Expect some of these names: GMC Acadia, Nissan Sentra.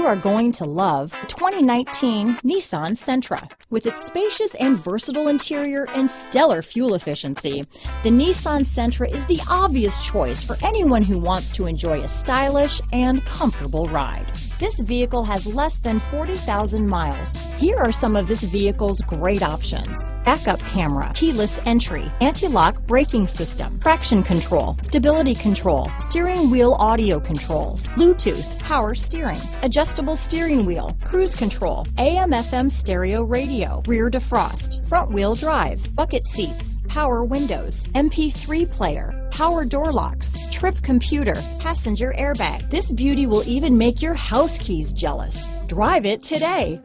you are going to love the 2019 Nissan Sentra. With its spacious and versatile interior and stellar fuel efficiency, the Nissan Sentra is the obvious choice for anyone who wants to enjoy a stylish and comfortable ride. This vehicle has less than 40,000 miles. Here are some of this vehicle's great options: backup camera, keyless entry, anti-lock braking system, traction control, stability control, steering wheel audio controls, Bluetooth, power steering, adjustable steering wheel, cruise control, AM/FM stereo radio, rear defrost, front wheel drive, bucket seats, power windows, MP3 player, power door locks, trip computer, passenger airbag. This beauty will even make your house keys jealous. Drive it today.